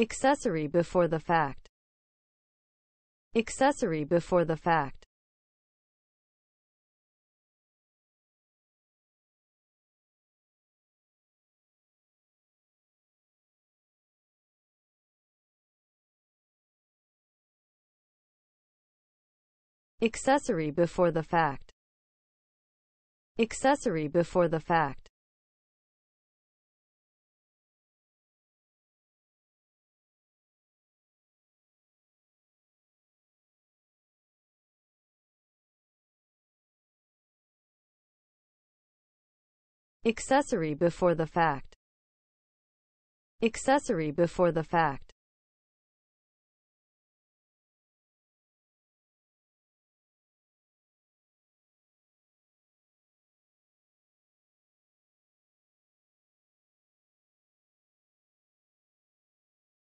Accessory before the fact. Accessory before the fact. Accessory before the fact. Accessory before the fact. Accessory before the fact. Accessory before the fact.